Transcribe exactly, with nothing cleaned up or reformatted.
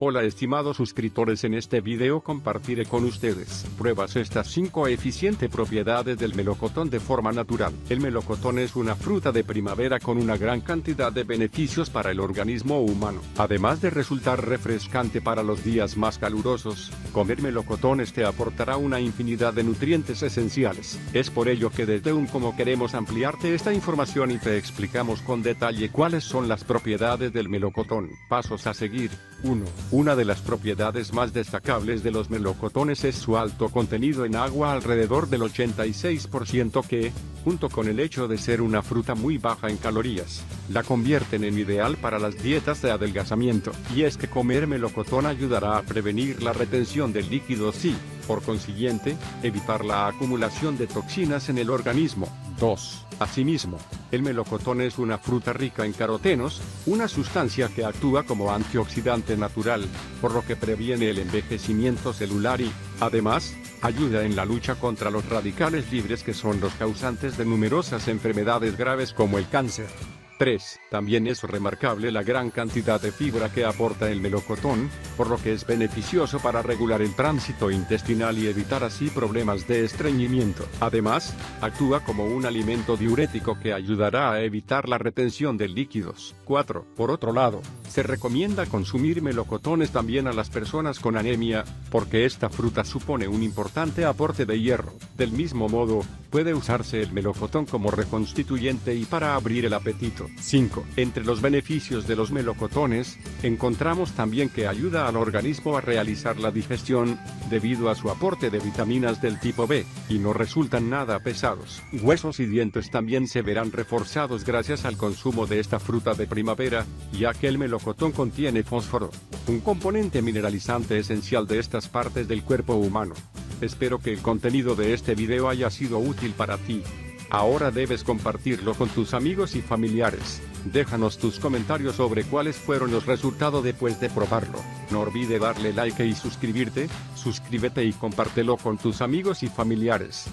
Hola estimados suscriptores, en este video compartiré con ustedes pruebas estas cinco eficientes propiedades del melocotón de forma natural. El melocotón es una fruta de primavera con una gran cantidad de beneficios para el organismo humano. Además de resultar refrescante para los días más calurosos, comer melocotones te aportará una infinidad de nutrientes esenciales. Es por ello que desde unComo queremos ampliarte esta información y te explicamos con detalle cuáles son las propiedades del melocotón. Pasos a seguir. uno. Una de las propiedades más destacables de los melocotones es su alto contenido en agua, alrededor del ochenta y seis por ciento, que, junto con el hecho de ser una fruta muy baja en calorías, la convierten en ideal para las dietas de adelgazamiento. Y es que comer melocotón ayudará a prevenir la retención de líquidos y, por consiguiente, evitar la acumulación de toxinas en el organismo. dos. Asimismo, el melocotón es una fruta rica en carotenos, una sustancia que actúa como antioxidante natural, por lo que previene el envejecimiento celular y, además, ayuda en la lucha contra los radicales libres, que son los causantes de numerosas enfermedades graves como el cáncer. tres. También es remarcable la gran cantidad de fibra que aporta el melocotón, por lo que es beneficioso para regular el tránsito intestinal y evitar así problemas de estreñimiento. Además, actúa como un alimento diurético que ayudará a evitar la retención de líquidos. cuatro. Por otro lado, se recomienda consumir melocotones también a las personas con anemia, porque esta fruta supone un importante aporte de hierro. Del mismo modo, puede usarse el melocotón como reconstituyente y para abrir el apetito. cinco. Entre los beneficios de los melocotones, encontramos también que ayuda al organismo a realizar la digestión, debido a su aporte de vitaminas del tipo B, y no resultan nada pesados. Huesos y dientes también se verán reforzados gracias al consumo de esta fruta de primavera, ya que el melocotón contiene fósforo, un componente mineralizante esencial de estas partes del cuerpo humano. Espero que el contenido de este video haya sido útil para ti. Ahora debes compartirlo con tus amigos y familiares. Déjanos tus comentarios sobre cuáles fueron los resultados después de probarlo. No olvides darle like y suscribirte. Suscríbete y compártelo con tus amigos y familiares.